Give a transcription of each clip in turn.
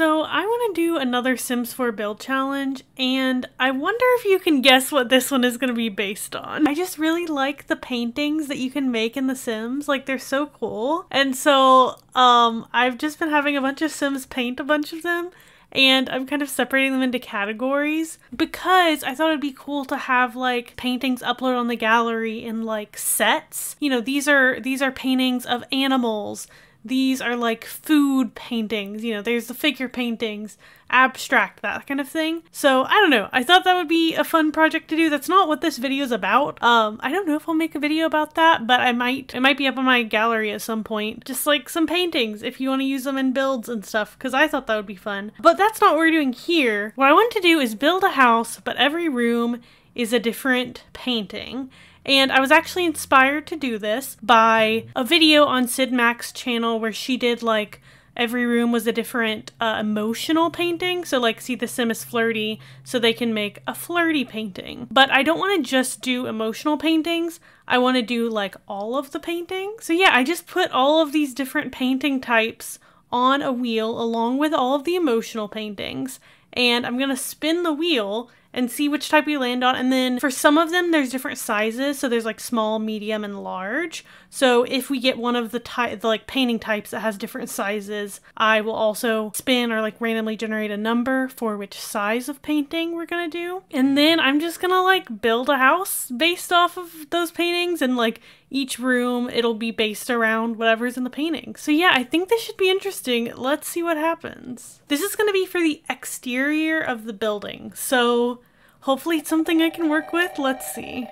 So I want to do another Sims 4 build challenge, and I wonder if you can guess what this one is going to be based on. I just really like the paintings that you can make in The Sims, like they're so cool. And so I've just been having a bunch of Sims paint a bunch of them, and I'm kind of separating them into categories because I thought it'd be cool to have like paintings uploaded on the gallery in like sets. You know, these are paintings of animals. These are like food paintings, you know, there's the figure paintings, abstract, that kind of thing. So I don't know, I thought that would be a fun project to do. That's not what this video is about. I don't know if I'll make a video about that, but I might. It might be up on my gallery at some point. Just like some paintings if you want to use them in builds and stuff, because I thought that would be fun. But that's not what we're doing here. What I want to do is build a house, but every room is a different painting. And I was actually inspired to do this by a video on Sid Max's channel where she did like every room was a different emotional painting. So like, see, the Sim is flirty, so they can make a flirty painting. But I don't want to just do emotional paintings. I want to do like all of the paintings. So yeah, I just put all of these different painting types on a wheel along with all of the emotional paintings. And I'm going to spin the wheel and see which type we land on. And then for some of them, there's different sizes. So there's like small, medium, and large. So if we get one of the like painting types that has different sizes, I will also spin or like randomly generate a number for which size of painting we're gonna do. And then I'm just gonna like build a house based off of those paintings, and like each room, it'll be based around whatever's in the painting. So yeah, I think this should be interesting. Let's see what happens. This is gonna be for the exterior of the building. So hopefully it's something I can work with. Let's see.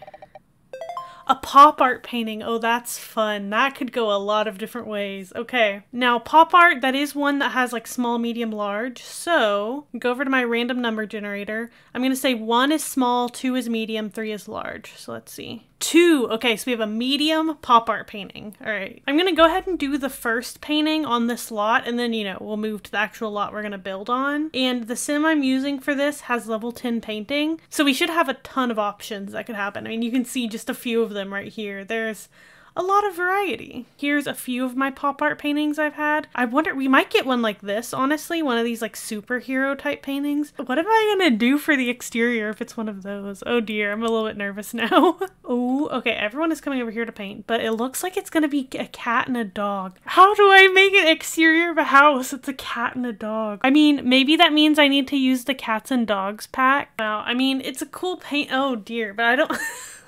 A pop art painting. Oh, that's fun. That could go a lot of different ways. Okay. Now pop art, that is one that has like small, medium, large. So go over to my random number generator. I'm gonna say 1 is small, 2 is medium, 3 is large. So let's see. 2. Okay, so we have a medium pop art painting. All right. I'm going to go ahead and do the first painting on this lot, and then, you know, we'll move to the actual lot we're going to build on. And the Sim I'm using for this has level 10 painting. So we should have a ton of options that could happen. I mean, you can see just a few of them right here. There's a lot of variety. Here's a few of my pop art paintings I've had. I wonder, we might get one like this, honestly, one of these like superhero type paintings. What am I gonna do for the exterior if it's one of those? Oh dear, I'm a little bit nervous now. Oh, okay, everyone is coming over here to paint, but it looks like it's gonna be a cat and a dog. How do I make an exterior of a house? It's a cat and a dog. I mean, maybe that means I need to use the cats and dogs pack. Wow, I mean, it's a cool paint. Oh dear, but I don't, all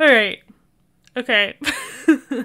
right. Okay,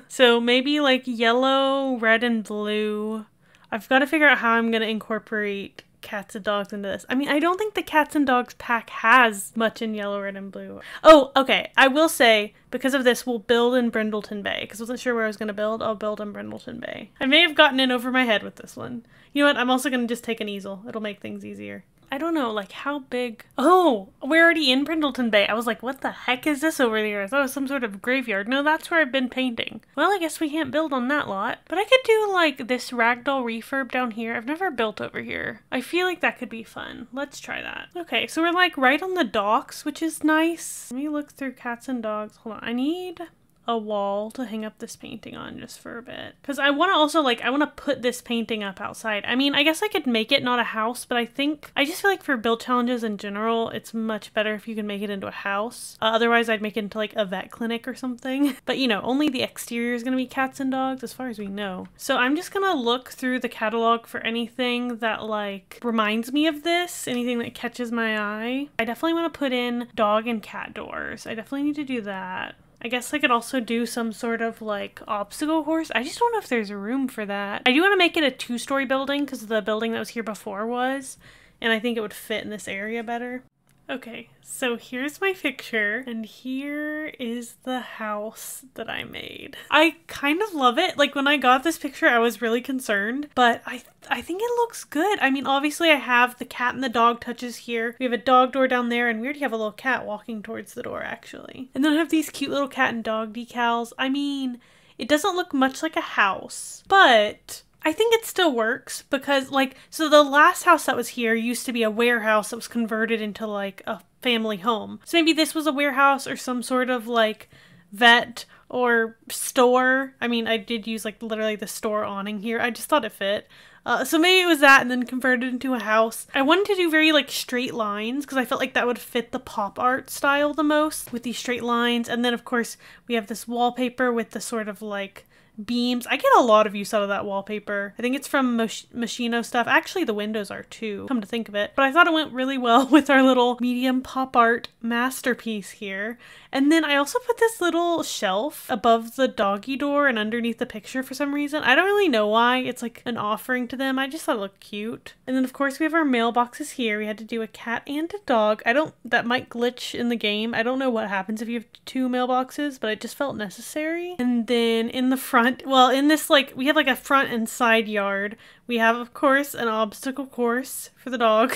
so maybe like yellow, red, and blue. I've got to figure out how I'm going to incorporate cats and dogs into this. I mean, I don't think the cats and dogs pack has much in yellow, red, and blue. Oh, okay. I will say, because of this, we'll build in Brindleton Bay, because I wasn't sure where I was going to build. I'll build in Brindleton Bay. I may have gotten in over my head with this one. You know what? I'm also going to just take an easel. It'll make things easier. I don't know, like how big? Oh, we're already in Brindleton Bay. I was like, what the heck is this over there? I thought it was some sort of graveyard. No, that's where I've been painting. Well, I guess we can't build on that lot, but I could do like this ragdoll refurb down here. I've never built over here. I feel like that could be fun. Let's try that. Okay, so we're like right on the docks, which is nice. Let me look through cats and dogs. Hold on, I need a wall to hang up this painting on just for a bit. Cause I wanna also like, I wanna put this painting up outside. I mean, I guess I could make it not a house, but I think, I just feel like for build challenges in general, it's much better if you can make it into a house. Otherwise I'd make it into like a vet clinic or something. But you know, only the exterior is gonna be cats and dogs as far as we know. So I'm just gonna look through the catalog for anything that like reminds me of this, anything that catches my eye. I definitely wanna put in dog and cat doors. I definitely need to do that. I guess I could also do some sort of like obstacle course. I just don't know if there's room for that. I do want to make it a 2-story building because the building that was here before was, and I think it would fit in this area better. Okay, so here's my picture, and here is the house that I made. I kind of love it. Like when I got this picture, I was really concerned, but I think it looks good. I mean, obviously I have the cat and the dog touches here. We have a dog door down there, and we already have a little cat walking towards the door actually. And then I have these cute little cat and dog decals. I mean, it doesn't look much like a house, but I think it still works because like, so the last house that was here used to be a warehouse that was converted into like a family home. So maybe this was a warehouse or some sort of like vet or store. I mean, I did use like literally the store awning here. I just thought it fit. So maybe it was that and then converted into a house. I wanted to do very like straight lines because I felt like that would fit the pop art style the most with these straight lines. And then of course we have this wallpaper with the sort of like beams. I get a lot of use out of that wallpaper. I think it's from Moschino stuff. Actually, the windows are too, come to think of it. But I thought it went really well with our little medium pop art masterpiece here. And then I also put this little shelf above the doggy door and underneath the picture for some reason. I don't really know why. It's like an offering to them. I just thought it looked cute. And then of course we have our mailboxes here. We had to do a cat and a dog. That might glitch in the game. I don't know what happens if you have two mailboxes, but it just felt necessary. And then in the front, well, in this, like, we have like a front and side yard. We have, of course, an obstacle course for the dog.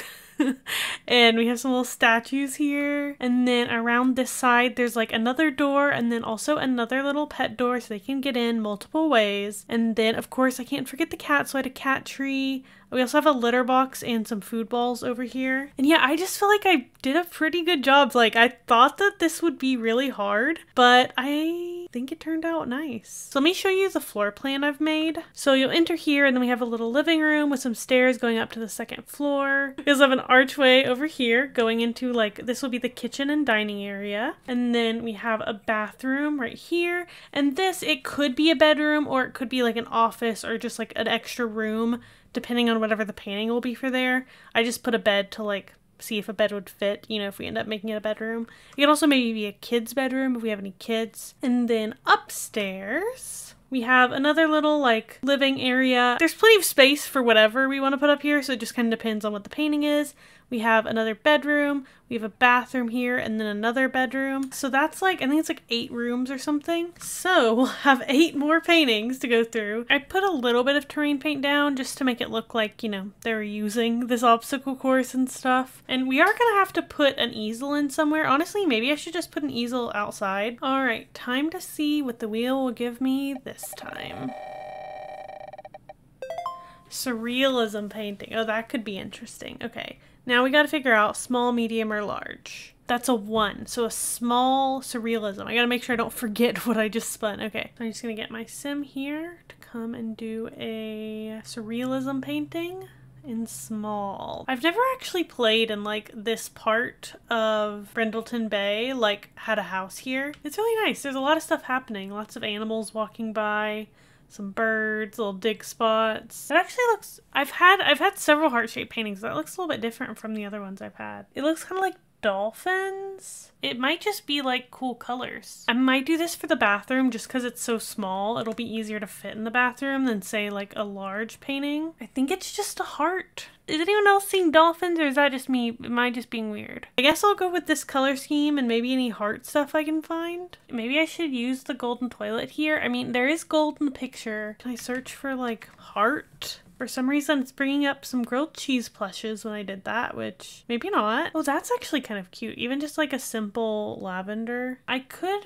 And we have some little statues here. And then around this side, there's like another door and then also another little pet door so they can get in multiple ways. And then, of course, I can't forget the cat, so I had a cat tree. We also have a litter box and some food balls over here. And yeah, I just feel like I did a pretty good job. Like, I thought that this would be really hard, but I think it turned out nice. So let me show you the floor plan I've made. So you'll enter here and then we have a little living room with some stairs going up to the second floor. We also have an archway over here going into, like, this will be the kitchen and dining area. And then we have a bathroom right here. And this, it could be a bedroom or it could be like an office or just like an extra room, depending on whatever the painting will be for there. I just put a bed to like see if a bed would fit, you know, if we end up making it a bedroom. It could also maybe be a kid's bedroom if we have any kids. And then upstairs, we have another little like living area. There's plenty of space for whatever we want to put up here, so it just kind of depends on what the painting is. We have another bedroom, we have a bathroom here, and then another bedroom. So that's like, I think it's like 8 rooms or something. So we'll have 8 more paintings to go through. I put a little bit of terrain paint down just to make it look like, you know, they were using this obstacle course and stuff. And we are gonna have to put an easel in somewhere. Honestly, maybe I should just put an easel outside. All right, time to see what the wheel will give me this time. Surrealism painting. Oh, that could be interesting. Okay. Now we gotta figure out small, medium, or large. That's a 1, so a small surrealism. I gotta make sure I don't forget what I just spun. Okay, so I'm just gonna get my sim here to come and do a surrealism painting in small. I've never actually played in like this part of Brindleton Bay, like had a house here. It's really nice. There's a lot of stuff happening. Lots of animals walking by. Some birds, little dig spots. It actually looks, I've had several heart-shaped paintings. That looks a little bit different from the other ones I've had. It looks kind of like dolphins. It might just be like cool colors. I might do this for the bathroom just because it's so small. It'll be easier to fit in the bathroom than say like a large painting. I think it's just a heart. Is anyone else seeing dolphins or is that just me? Am I just being weird? I guess I'll go with this color scheme and maybe any heart stuff I can find. Maybe I should use the golden toilet here. I mean, there is gold in the picture. Can I search for like heart? For some reason, it's bringing up some grilled cheese plushes when I did that, which maybe not. Oh, that's actually kind of cute. Even just like a simple lavender. I could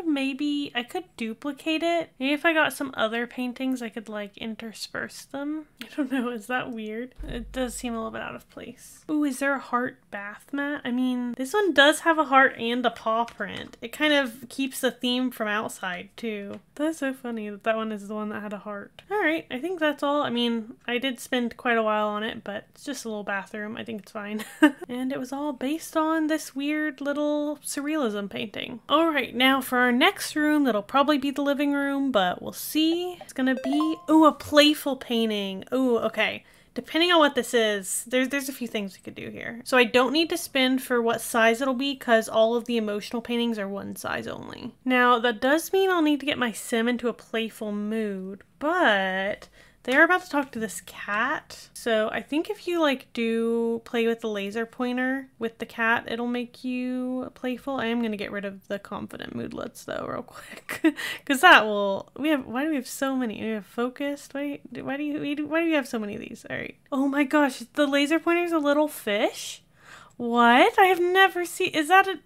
duplicate it. Maybe if I got some other paintings, I could like intersperse them. I don't know. Is that weird? It does seem a little bit out of place. Ooh, is there a heart bath mat? I mean, this one does have a heart and a paw print. It kind of keeps the theme from outside too. That's so funny that that one is the one that had a heart. All right. I think that's all. I mean, I did spend quite a while on it, but it's just a little bathroom. I think it's fine. And it was all based on this weird little surrealism painting. All right, now for our next room, that'll probably be the living room, but we'll see. It's gonna be, ooh, a playful painting. Ooh, okay. Depending on what this is, there's a few things we could do here. So I don't need to spend for what size it'll be because all of the emotional paintings are one size only. Now, that does mean I'll need to get my sim into a playful mood, but they are about to talk to this cat. So I think if you like do play with the laser pointer with the cat, it'll make you playful. I am gonna get rid of the confident moodlets though real quick. Cause that will, why do we have so many? We have focused, why do you have so many of these? All right. Oh my gosh, the laser pointer's a little fish? What? I have never seen, is that a,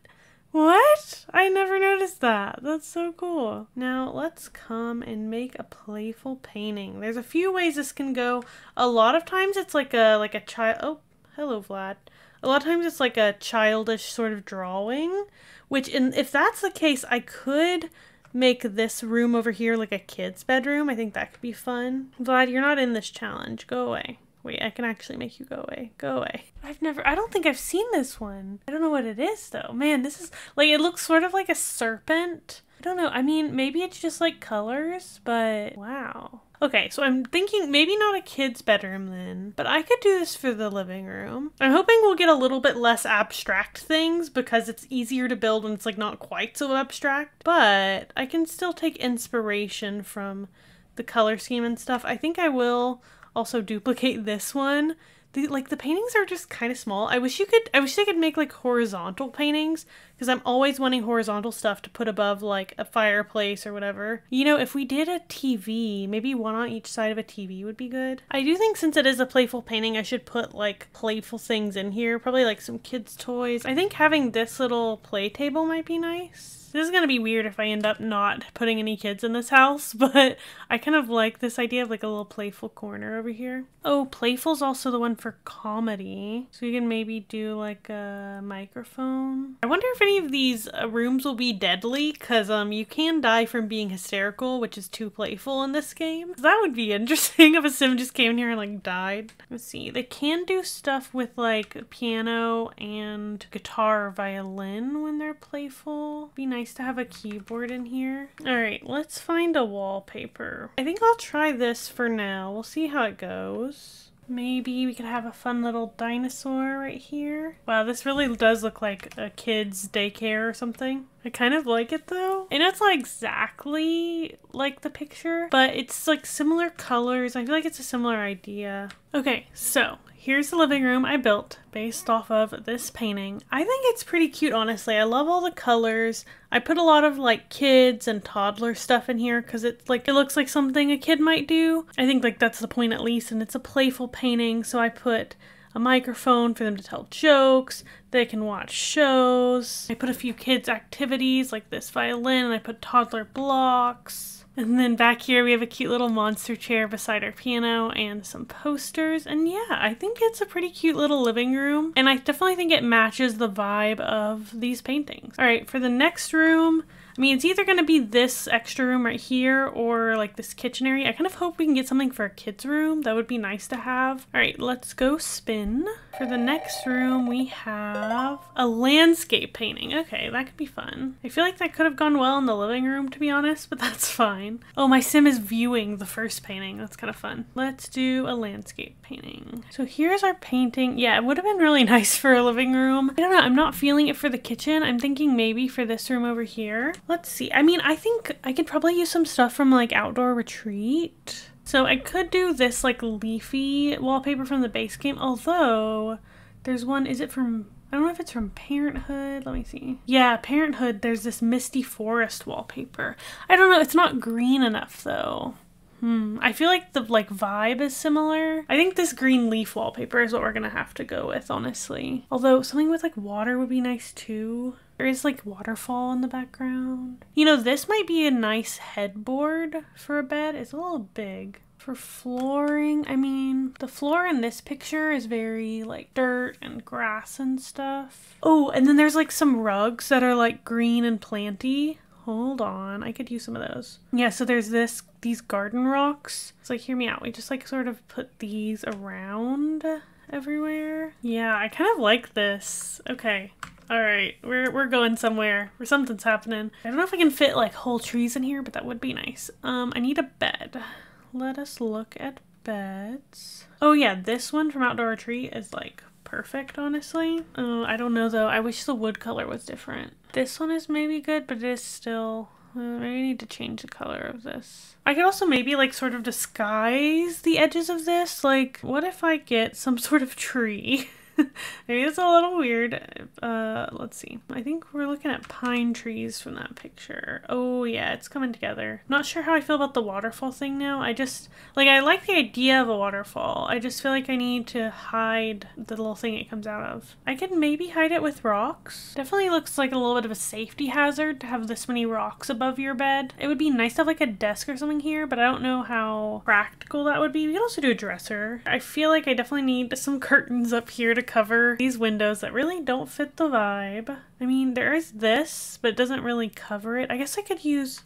what? I never noticed that. That's so cool. Now let's come and make a playful painting. There's a few ways this can go. A lot of times it's like a child. Oh, hello, Vlad. A lot of times it's like a childish sort of drawing, which if that's the case, I could make this room over here like a kid's bedroom. I think that could be fun. Vlad, you're not in this challenge. Go away. Wait, I can actually make you go away. Go away. I don't think I've seen this one. I don't know what it is though. Man, this is like, it looks sort of like a serpent. I don't know. I mean, maybe it's just like colors, but wow. Okay, so I'm thinking maybe not a kid's bedroom then, but I could do this for the living room. I'm hoping we'll get a little bit less abstract things because it's easier to build when it's like not quite so abstract, but I can still take inspiration from the color scheme and stuff. I think I will also duplicate this one. The paintings are just kind of small. I wish they could make like horizontal paintings because I'm always wanting horizontal stuff to put above like a fireplace or whatever. You know, if we did a TV, maybe one on each side of a TV would be good. I do think since it is a playful painting, I should put like playful things in here. Probably like some kids' toys. I think having this little play table might be nice. This is gonna be weird if I end up not putting any kids in this house, but I kind of like this idea of like a little playful corner over here. Oh, playful's also the one for comedy. So we can maybe do like a microphone. I wonder if any of these rooms will be deadly because you can die from being hysterical, which is too playful in this game. That would be interesting if a sim just came in here and like died. Let's see, they can do stuff with like piano and guitar or violin when they're playful. Be nice to have a keyboard in here. All right, let's find a wallpaper. I think I'll try this for now. We'll see how it goes. Maybe we could have a fun little dinosaur right here. Wow, this really does look like a kid's daycare or something. I kind of like it though. I know it's not exactly like the picture, but it's like similar colors. I feel like it's a similar idea. Okay, so here's the living room I built based off of this painting. I think it's pretty cute, honestly. I love all the colors. I put a lot of like kids and toddler stuff in here because it's like, it looks like something a kid might do. I think like that's the point at least, and it's a playful painting. So I put a microphone for them to tell jokes. They can watch shows. I put a few kids activities like this violin, and I put toddler blocks. And then back here we have a cute little monster chair beside our piano and some posters. And yeah, I think it's a pretty cute little living room. And I definitely think it matches the vibe of these paintings. All right, for the next room, I mean, it's either going to be this extra room right here or like this kitchen area. I kind of hope we can get something for a kid's room. That would be nice to have. All right, let's go spin. For the next room, we have a landscape painting. Okay, that could be fun. I feel like that could have gone well in the living room, to be honest, but that's fine. Oh, my sim is viewing the first painting. That's kind of fun. Let's do a landscape painting. So here's our painting. Yeah, it would have been really nice for a living room. I don't know. I'm not feeling it for the kitchen. I'm thinking maybe for this room over here. Let's see. I mean, I think I could probably use some stuff from like Outdoor Retreat. So I could do this like leafy wallpaper from the base game. Although there's one, is it from, I don't know if it's from Parenthood. Let me see. Yeah, Parenthood, there's this misty forest wallpaper. I don't know. It's not green enough though. I feel like the like vibe is similar. I think this green leaf wallpaper is what we're gonna have to go with, honestly. Although something with like water would be nice too. There is like waterfall in the background. You know, this might be a nice headboard for a bed. It's a little big. For flooring, I mean, the floor in this picture is very like dirt and grass and stuff. Oh, and then there's like some rugs that are like green and planty. Hold on, I could use some of those. Yeah, so there's these garden rocks. It's like, hear me out. We just like sort of put these around everywhere. Yeah, I kind of like this. Okay. All right, we're going somewhere where something's happening. I don't know if I can fit like whole trees in here, but that would be nice. I need a bed. Let us look at beds. Oh yeah, this one from Outdoor Retreat is like perfect, honestly. I don't know though. I wish the wood color was different. This one is maybe good, but it is still, maybe I need to change the color of this. I could also maybe like sort of disguise the edges of this. Like, what if I get some sort of tree? Maybe it's a little weird. Let's see. I think we're looking at pine trees from that picture. Oh yeah, it's coming together. Not sure how I feel about the waterfall thing now. I just, like, I like the idea of a waterfall. I just feel like I need to hide the little thing it comes out of. I could maybe hide it with rocks. Definitely looks like a little bit of a safety hazard to have this many rocks above your bed. It would be nice to have like a desk or something here, but I don't know how practical that would be. We could also do a dresser. I feel like I definitely need some curtains up here to cover these windows that really don't fit the vibe. I mean, there is this, but it doesn't really cover it. I guess I could use...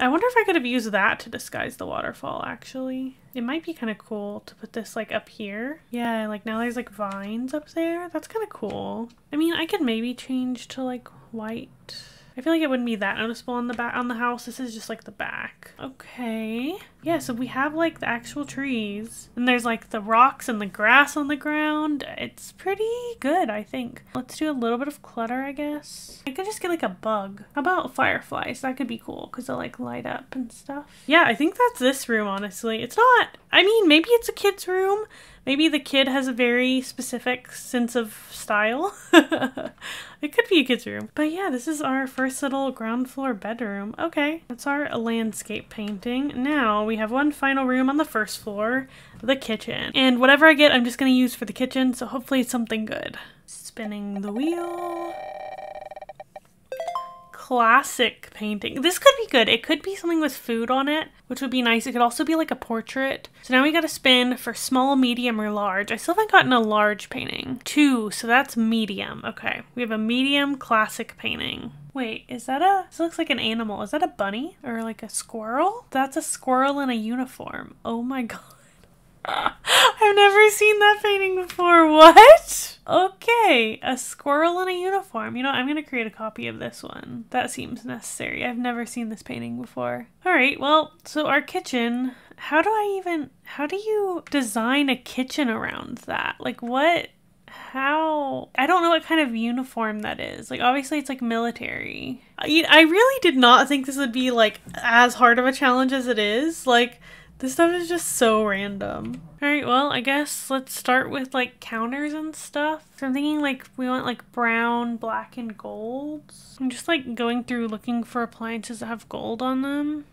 I wonder if I could have used that to disguise the waterfall, actually. It might be kind of cool to put this, like, up here. Yeah, like, now there's, like, vines up there. That's kind of cool. I mean, I could maybe change to, like, white. I feel like it wouldn't be that noticeable on the back on the house. This is just, like, the back. Okay. Yeah, so we have, like, the actual trees. And there's, like, the rocks and the grass on the ground. It's pretty good, I think. Let's do a little bit of clutter, I guess. I could just get, like, a bug. How about fireflies? That could be cool because they'll, like, light up and stuff. Yeah, I think that's this room, honestly. It's not... I mean, maybe it's a kid's room. Maybe the kid has a very specific sense of style. It could be a kid's room. But yeah, this is our first little ground floor bedroom. Okay, that's our landscape painting. Now we have one final room on the first floor, the kitchen. And whatever I get, I'm just going to use for the kitchen. So hopefully it's something good. Spinning the wheel. Classic painting. This could be good. It could be something with food on it, which would be nice. It could also be like a portrait. So now we got to spin for small, medium, or large. I still haven't gotten a large painting. 2, so that's medium. Okay, we have a medium classic painting. Wait, is that a... This looks like an animal. Is that a bunny or like a squirrel? That's a squirrel in a uniform. Oh my god. I've never seen that painting before. What? Okay, a squirrel in a uniform. You know, I'm gonna create a copy of this one. That seems necessary. I've never seen this painting before. All right, well, so our kitchen, how do you design a kitchen around that? Like what? How? I don't know what kind of uniform that is. Like, obviously it's like military. I really did not think this would be like as hard of a challenge as it is. Like, this stuff is just so random. All right, well, I guess let's start with like counters and stuff. So I'm thinking like we want like brown, black, and golds. I'm just like going through looking for appliances that have gold on them.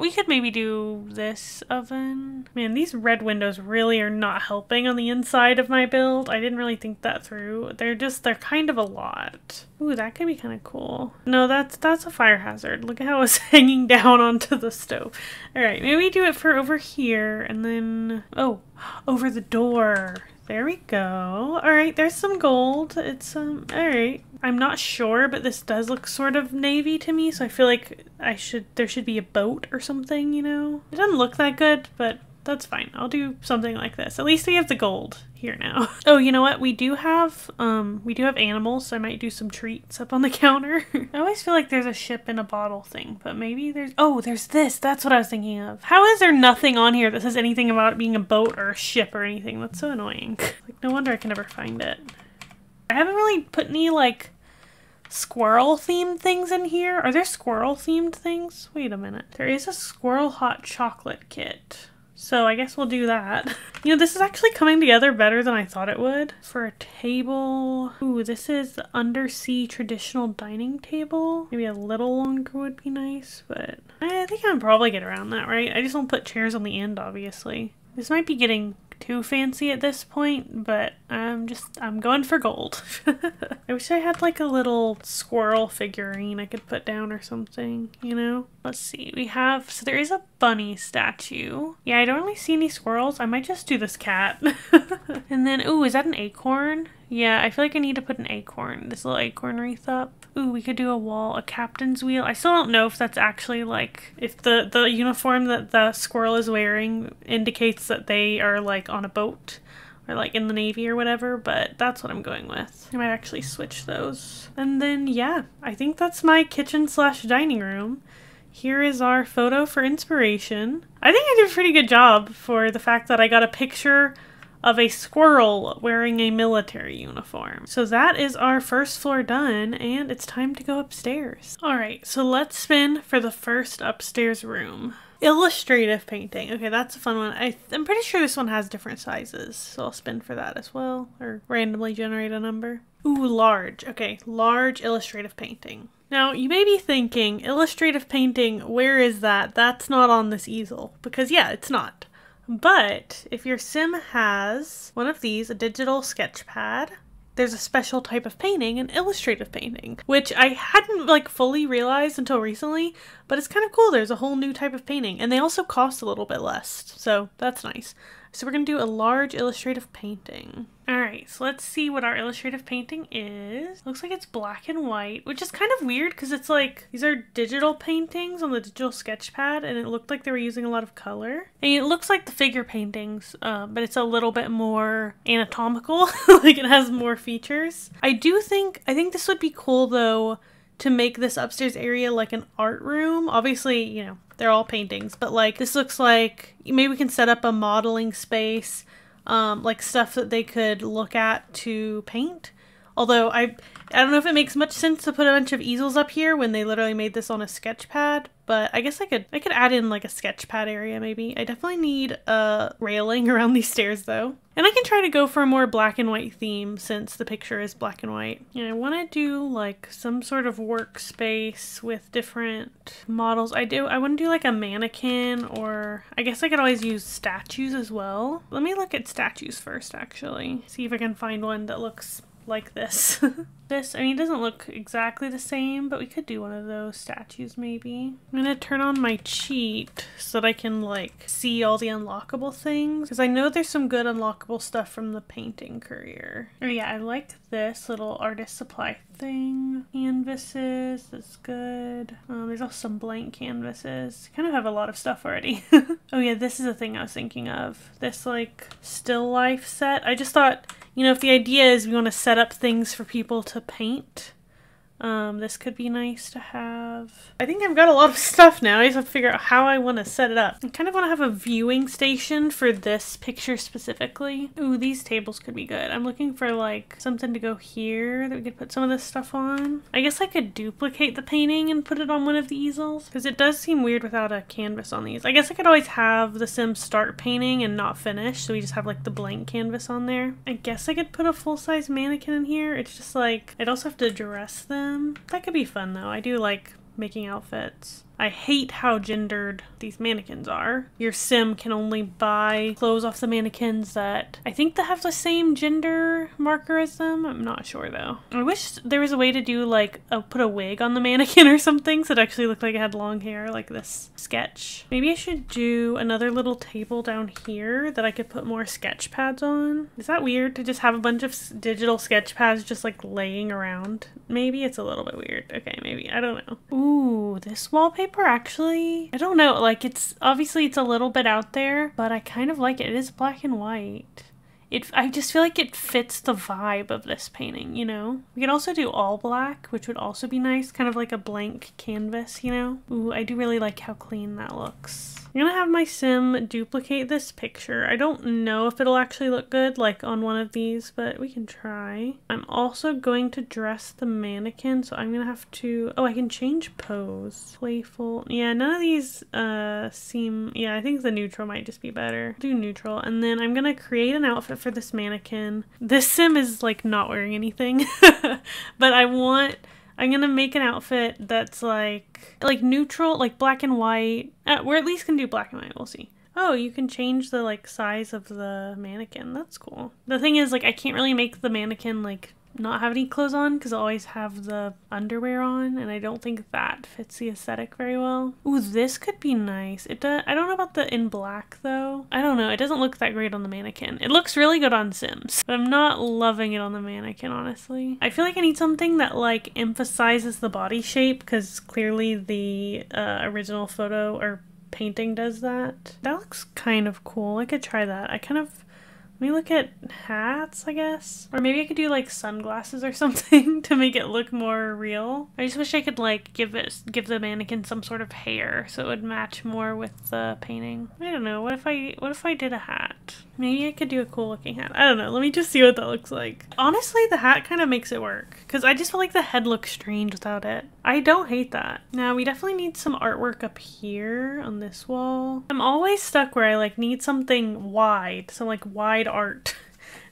We could maybe do this oven. Man, these red windows really are not helping on the inside of my build. I didn't really think that through. They're kind of a lot. Ooh, that could be kind of cool. No, that's a fire hazard. Look at how it's hanging down onto the stove. All right, maybe we do it for over here and then, oh, over the door. There we go. All right, there's some gold. It's, all right. I'm not sure, but this does look sort of navy to me. So I feel like there should be a boat or something, you know? It doesn't look that good, but that's fine. I'll do something like this. At least we have the gold here now. Oh, you know what? We do have animals, so I might do some treats up on the counter. I always feel like there's a ship in a bottle thing, but maybe there's... Oh, there's this. That's what I was thinking of. How is there nothing on here that says anything about it being a boat or a ship or anything? That's so annoying. Like, no wonder I can never find it. I haven't really put any, like, squirrel-themed things in here. Are there squirrel-themed things? Wait a minute. There is a squirrel hot chocolate kit. So I guess we'll do that. You know, this is actually coming together better than I thought it would. For a table. Ooh, this is the undersea traditional dining table. Maybe a little longer would be nice, but I think I can probably get around that, right? I just won't put chairs on the end, obviously. This might be getting too fancy at this point, but I'm going for gold. I wish I had like a little squirrel figurine I could put down or something, you know? Let's see, we have, so there is a bunny statue. Yeah, I don't really see any squirrels. I might just do this cat. And then, ooh, is that an acorn? Yeah, I feel like I need to put an acorn, this little acorn wreath up. Ooh, we could do a wall, a captain's wheel. I still don't know if that's actually like, if the uniform that the squirrel is wearing indicates that they are like on a boat or like in the Navy or whatever, but that's what I'm going with. I might actually switch those. And then, yeah, I think that's my kitchen / dining room. Here is our photo for inspiration. I think I did a pretty good job for the fact that I got a picture of a squirrel wearing a military uniform. So that is our first floor done, and it's time to go upstairs. All right, so let's spin for the first upstairs room. Illustrative painting. Okay, that's a fun one. I'm pretty sure this one has different sizes, so I'll spin for that as well, or randomly generate a number. Ooh, large. Okay, large illustrative painting. Now, you may be thinking, illustrative painting, where is that? That's not on this easel, because yeah, it's not. But if your sim has one of these, a digital sketch pad, there's a special type of painting, an illustrative painting, which I hadn't like fully realized until recently, but it's kind of cool. There's a whole new type of painting and they also cost a little bit less. So that's nice. So we're going to do a large illustrative painting. Alright, so let's see what our illustrative painting is. Looks like it's black and white, which is kind of weird because it's like, these are digital paintings on the digital sketch pad, and it looked like they were using a lot of color. And it looks like the figure paintings, but it's a little bit more anatomical, like it has more features. I think this would be cool though, to make this upstairs area like an art room. Obviously, you know, they're all paintings, but like this looks like, maybe we can set up a modeling space, like stuff that they could look at to paint. Although I don't know if it makes much sense to put a bunch of easels up here when they literally made this on a sketch pad, but I guess I could add in like a sketch pad area maybe. I definitely need a railing around these stairs though. And I can try to go for a more black and white theme since the picture is black and white. And I want to do like some sort of workspace with different models. I want to do like a mannequin, or I guess I could always use statues as well. Let me look at statues first actually. See if I can find one that looks like this. I mean, it doesn't look exactly the same, but we could do one of those statues maybe. I'm gonna turn on my cheat so that I can like see all the unlockable things, because I know there's some good unlockable stuff from the painting career. Oh yeah, I like this little artist supply thing. Canvases, that's good. There's also some blank canvases. Kind of have a lot of stuff already. Oh yeah, this is a thing I was thinking of. This like still life set. I just thought, you know, if the idea is we want to set up things for people to paint, this could be nice to have. I think I've got a lot of stuff now. I just have to figure out how I want to set it up. I kind of want to have a viewing station for this picture specifically. Ooh, these tables could be good. I'm looking for like something to go here that we could put some of this stuff on. I guess I could duplicate the painting and put it on one of the easels, because it does seem weird without a canvas on these. I guess I could always have the Sims start painting and not finish, so we just have like the blank canvas on there. I guess I could put a full-size mannequin in here. It's just like, I'd also have to dress them. That could be fun though. I do like making outfits. I hate how gendered these mannequins are. Your sim can only buy clothes off the mannequins that I think they have the same gender marker as them. I'm not sure though. I wish there was a way to do like put a wig on the mannequin or something so it actually looked like it had long hair like this sketch. Maybe I should do another little table down here that I could put more sketch pads on. Is that weird to just have a bunch of digital sketch pads just like laying around? Maybe it's a little bit weird. Okay, maybe. I don't know. Ooh, this wallpaper. Actually, I don't know, like it's obviously it's a little bit out there, but I kind of like it. It is black and white. I just feel like it fits the vibe of this painting, you know? We could also do all black, which would also be nice, kind of like a blank canvas, you know? Ooh, I do really like how clean that looks. I'm gonna have my sim duplicate this picture. I don't know if it'll actually look good, like on one of these, but we can try. I'm also going to dress the mannequin, so I'm gonna have to, oh, I can change pose. Playful, yeah, none of these seem, yeah, I think the neutral might just be better. Do neutral, and then I'm gonna create an outfit for this mannequin. This sim is like not wearing anything, but I'm gonna make an outfit that's like neutral, like black and white. We're at least gonna do black and white, we'll see. Oh, you can change the like size of the mannequin. That's cool. The thing is, like, I can't really make the mannequin like not have any clothes on because I always have the underwear on, and I don't think that fits the aesthetic very well. Ooh, this could be nice. It does. I don't know about the in black though. I don't know. It doesn't look that great on the mannequin. It looks really good on Sims, but I'm not loving it on the mannequin, honestly. I feel like I need something that like emphasizes the body shape, because clearly the original photo or painting does that. That looks kind of cool. I could try that. Let me look at hats, I guess. Or maybe I could do like sunglasses or something to make it look more real. I just wish I could like give the mannequin some sort of hair so it would match more with the painting. I don't know. What if I did a hat? Maybe I could do a cool looking hat. I don't know. Let me just see what that looks like. Honestly, the hat kind of makes it work, because I just feel like the head looks strange without it. I don't hate that. Now, we definitely need some artwork up here on this wall. I'm always stuck where I like need something wide, so like wide art.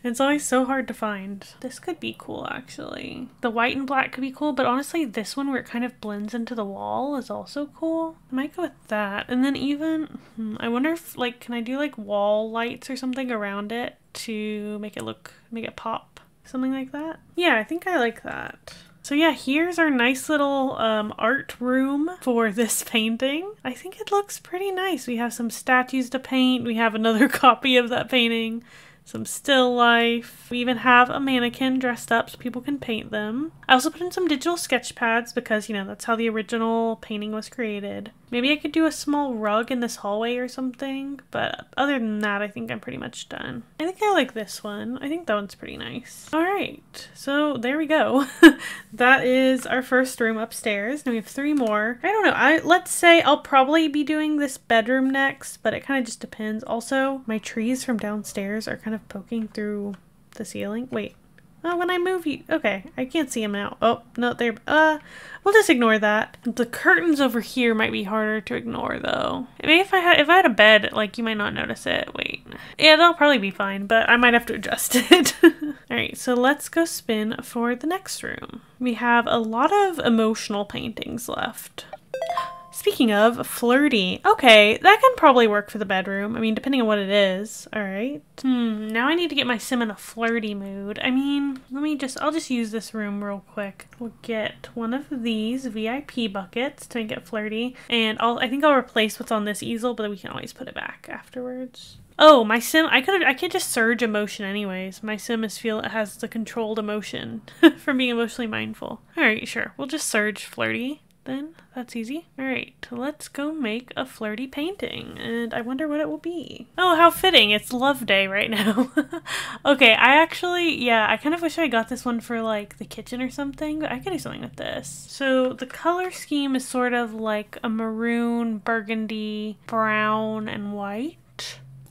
It's always so hard to find. This could be cool, actually. The white and black could be cool, but honestly, this one where it kind of blends into the wall is also cool. I might go with that. And then even, I wonder if, like, can I do, like, wall lights or something around it to make it look, make it pop? Something like that? Yeah, I think I like that. So yeah, here's our nice little art room for this painting. I think it looks pretty nice. We have some statues to paint. We have another copy of that painting. some still life. We even have a mannequin dressed up so people can paint them. I also put in some digital sketch pads because, you know, that's how the original painting was created. Maybe I could do a small rug in this hallway or something, but other than that, I think I'm pretty much done. I think I like this one. I think that one's pretty nice. All right, so there we go. That is our first room upstairs. Now we have three more. I don't know. Let's say I'll probably be doing this bedroom next, but it kind of just depends. Also, my trees from downstairs are kind of poking through the ceiling. Wait. Oh, when I move you. Okay, I can't see him now. Oh, no, there. We'll just ignore that. The curtains over here might be harder to ignore though. Maybe if I had a bed, like, you might not notice it. Wait. Yeah, that'll probably be fine, but I might have to adjust it. All right, so let's go spin for the next room. We have a lot of emotional paintings left. Speaking of, flirty. Okay, that can probably work for the bedroom. I mean, depending on what it is. All right. Now I need to get my sim in a flirty mood. I mean, I'll just use this room real quick. We'll get one of these VIP buckets to make it flirty. And I think I'll replace what's on this easel, but we can always put it back afterwards. Oh, my sim, I could just surge emotion anyways. My sim has the controlled emotion from being emotionally mindful. All right, sure. We'll just surge flirty. Then that's easy. All right, let's go make a flirty painting, and I wonder what it will be. Oh, how fitting, it's love day right now. Okay, I kind of wish I got this one for like the kitchen or something, but I could do something with this. So the color scheme is sort of like a maroon, burgundy, brown, and white.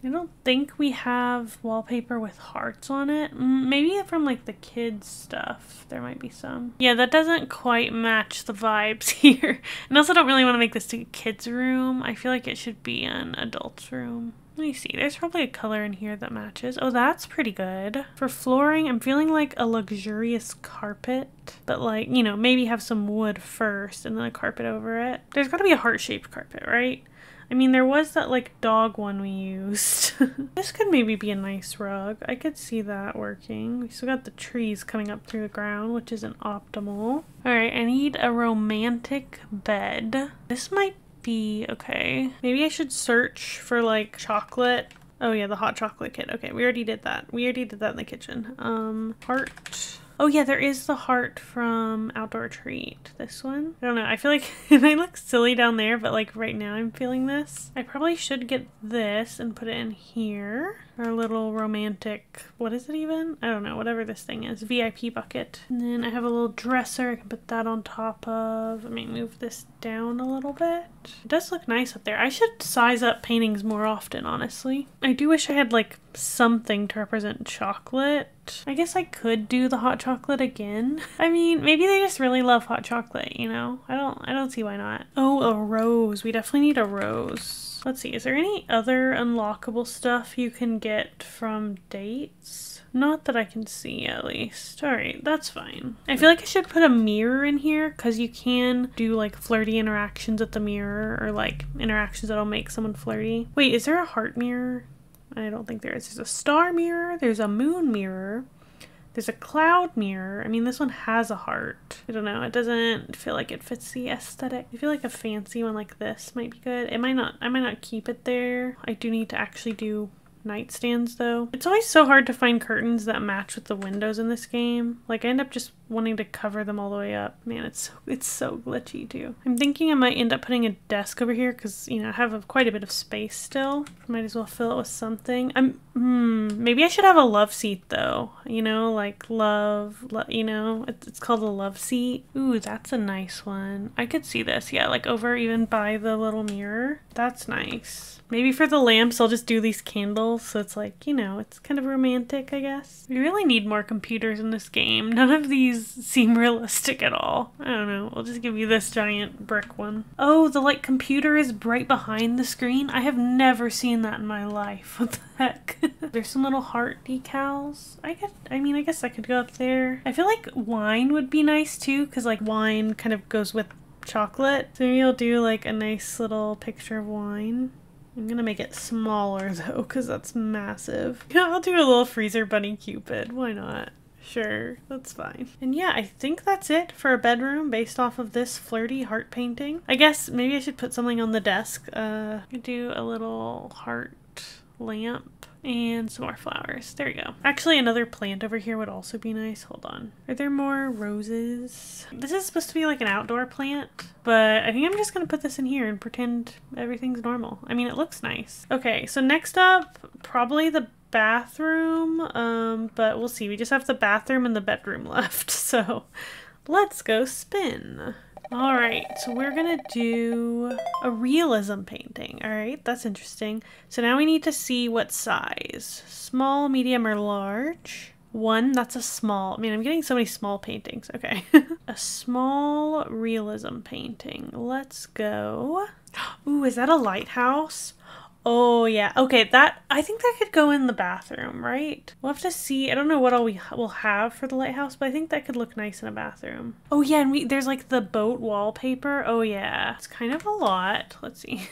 I don't think we have wallpaper with hearts on it. Maybe from like the kids stuff, there might be some. Yeah, that doesn't quite match the vibes here. And also don't really want to make this a kid's room. I feel like it should be an adult's room. Let me see, there's probably a color in here that matches. Oh, that's pretty good. For flooring, I'm feeling like a luxurious carpet, but like, you know, maybe have some wood first and then a carpet over it. There's gotta be a heart-shaped carpet, right? I mean, there was that like dog one we used. This could maybe be a nice rug. I could see that working. We still got the trees coming up through the ground, which isn't optimal. All right, I need a romantic bed. This might be okay. Maybe I should search for like chocolate. Oh yeah, the hot chocolate kit. Okay, we already did that. We already did that in the kitchen. Heart. Oh yeah, there is the heart from Outdoor Retreat. This one. I don't know. I feel like it might look silly down there, but like right now I'm feeling this. I probably should get this and put it in here. Our little romantic, what is it even? I don't know, whatever this thing is, VIP bucket. And then I have a little dresser. I can put that on top of, I may move this down a little bit. It does look nice up there. I should size up paintings more often, honestly. I do wish I had like something to represent chocolate. I guess I could do the hot chocolate again. I mean, maybe they just really love hot chocolate, you know? I don't see why not. Oh, a rose. We definitely need a rose. Let's see, is there any other unlockable stuff you can get from dates? Not that I can see, at least. All right, that's fine. I feel like I should put a mirror in here because you can do like flirty interactions with the mirror, or like interactions that'll make someone flirty. Wait, is there a heart mirror? I don't think there is. There's a star mirror, there's a moon mirror, there's a cloud mirror. I mean, this one has a heart. I don't know, it doesn't feel like it fits the aesthetic. I feel like a fancy one like this might be good. It might not, I might not keep it there. I do need to actually do nightstands though. It's always so hard to find curtains that match with the windows in this game. Like I end up just wanting to cover them all the way up. Man, it's so glitchy too. I'm thinking I might end up putting a desk over here because, you know, I have quite a bit of space still. Might as well fill it with something. Maybe I should have a love seat though. You know, like it's called a love seat. Ooh, that's a nice one. I could see this. Yeah, like over even by the little mirror. That's nice. Maybe for the lamps, I'll just do these candles. So it's like, you know, it's kind of romantic, I guess. We really need more computers in this game. None of these seem realistic at all. I don't know. We'll just give you this giant brick one. Oh, the like computer is right behind the screen. I have never seen that in my life. What the heck? There's some little heart decals. I guess I could go up there. I feel like wine would be nice too, because like wine kind of goes with chocolate. So maybe I'll do like a nice little picture of wine. I'm gonna make it smaller though, because that's massive. Yeah, I'll do a little freezer bunny Cupid. Why not? Sure, that's fine. And yeah, I think that's it for a bedroom based off of this flirty heart painting. I guess maybe I should put something on the desk. Do a little heart lamp. and some more flowers. There you go. Actually, another plant over here would also be nice. Hold on. Are there more roses? This is supposed to be like an outdoor plant, but I think I'm just gonna put this in here and pretend everything's normal. I mean, it looks nice. Okay, so next up, probably the bathroom, but we'll see. We just have the bathroom and the bedroom left, so let's go spin. All right, so we're gonna do a realism painting. All right, that's interesting. So now we need to see what size. Small, medium, or large. One, that's a small. I mean, I'm getting so many small paintings. Okay. A small realism painting. Let's go. Ooh, is that a lighthouse? Oh yeah, okay, that, I think that could go in the bathroom, right? We'll have to see. I don't know what all we will have for the lighthouse, but I think that could look nice in a bathroom. Oh yeah, and there's like the boat wallpaper. Oh yeah, it's kind of a lot. Let's see.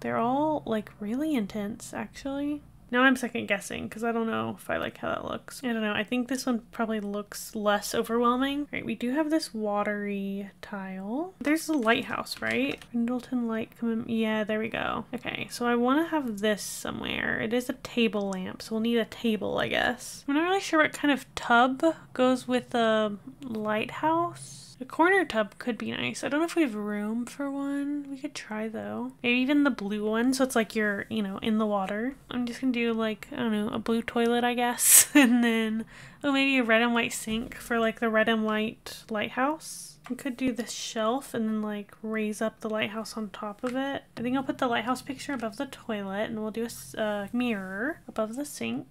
They're all like really intense, actually. Now I'm second guessing because I don't know if I like how that looks. I don't know. I think this one probably looks less overwhelming. All right, we do have this watery tile. There's the lighthouse, right? Brindleton light. Yeah, there we go. Okay, so I want to have this somewhere. It is a table lamp, so we'll need a table, I guess. I'm not really sure what kind of tub goes with a lighthouse. A corner tub could be nice. I don't know if we have room for one. We could try though. Maybe even the blue one, so it's like you're, you know, in the water. I'm just gonna do like, I don't know, a blue toilet, I guess. And then, oh, maybe a red and white sink for like the red and white lighthouse. We could do this shelf and then like raise up the lighthouse on top of it. I think I'll put the lighthouse picture above the toilet and we'll do a mirror above the sink.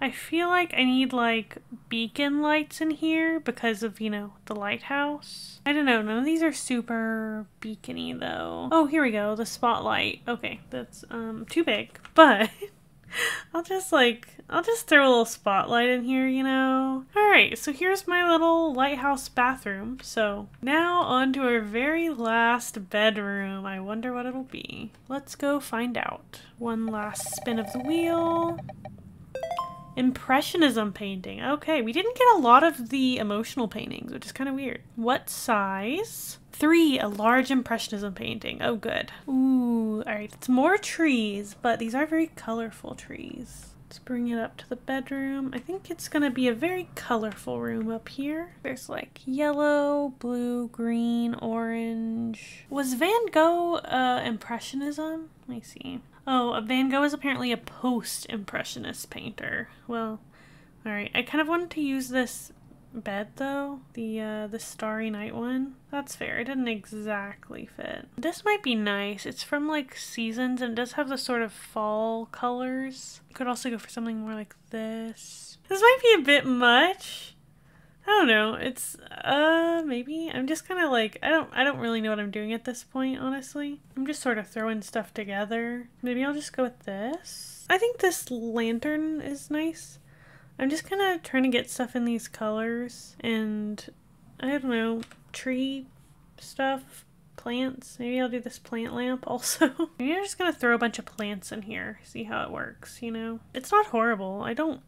I feel like I need like beacon lights in here because of, you know, the lighthouse. I don't know. None of these are super beacony though. Oh, here we go. The spotlight. Okay. That's too big, but I'll just throw a little spotlight in here, you know? All right, so here's my little lighthouse bathroom. So now on to our very last bedroom. I wonder what it'll be. Let's go find out. One last spin of the wheel. Impressionism painting. Okay, we didn't get a lot of the emotional paintings, which is kind of weird. What size? 3, a large impressionism painting. Oh, good. Ooh, all right, it's more trees, but these are very colorful trees. Let's bring it up to the bedroom. I think it's gonna be a very colorful room up here. There's like yellow, blue, green, orange. Was Van Gogh impressionism? Let me see. Oh, Van Gogh is apparently a post-impressionist painter. Well, all right. I kind of wanted to use this bed though, the Starry Night one. That's fair. It didn't exactly fit. This might be nice. It's from like Seasons and does have the sort of fall colors. You could also go for something more like this. This might be a bit much. I don't know. It's maybe I'm just kind of like I don't really know what I'm doing at this point, honestly. I'm just sort of throwing stuff together. Maybe I'll just go with this. I think this lantern is nice. I'm just kind of trying to get stuff in these colors and I don't know, tree stuff, plants. Maybe I'll do this plant lamp also. Maybe I'm just going to throw a bunch of plants in here, see how it works, you know. It's not horrible. I don't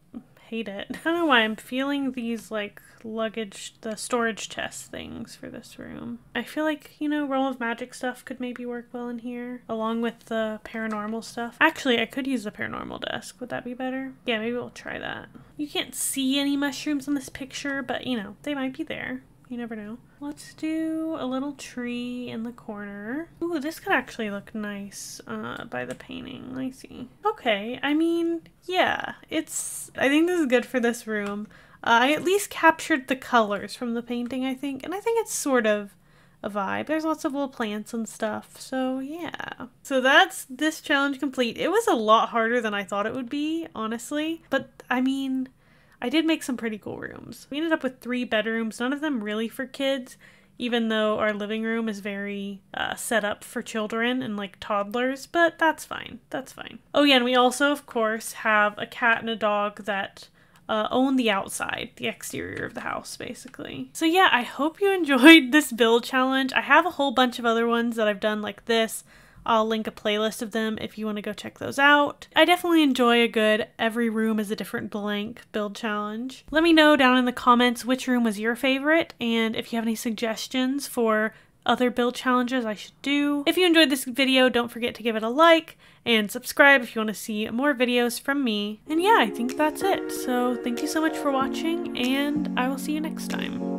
hate it. I don't know why I'm feeling these like luggage, the storage chest things for this room. I feel like, you know, Realm of Magic stuff could maybe work well in here along with the paranormal stuff. Actually, I could use the paranormal desk. Would that be better? Yeah, maybe we'll try that. You can't see any mushrooms in this picture, but you know, they might be there. You never know. Let's do a little tree in the corner. Ooh, this could actually look nice by the painting. I see. Okay, I mean, yeah, it's, I think this is good for this room. I at least captured the colors from the painting, I think, and I think it's sort of a vibe. There's lots of little plants and stuff, so yeah. So that's this challenge complete. It was a lot harder than I thought it would be, honestly, but I mean, I did make some pretty cool rooms. We ended up with 3 bedrooms, none of them really for kids, even though our living room is very set up for children and like toddlers, but that's fine. That's fine. Oh yeah, and we also, of course, have a cat and a dog that own the outside, the exterior of the house, basically. So yeah, I hope you enjoyed this build challenge. I have a whole bunch of other ones that I've done like this. I'll link a playlist of them if you want to go check those out. I definitely enjoy a good every room is a different blank build challenge. Let me know down in the comments which room was your favorite and if you have any suggestions for other build challenges I should do. If you enjoyed this video, don't forget to give it a like and subscribe if you want to see more videos from me. And yeah, I think that's it. So thank you so much for watching, and I will see you next time.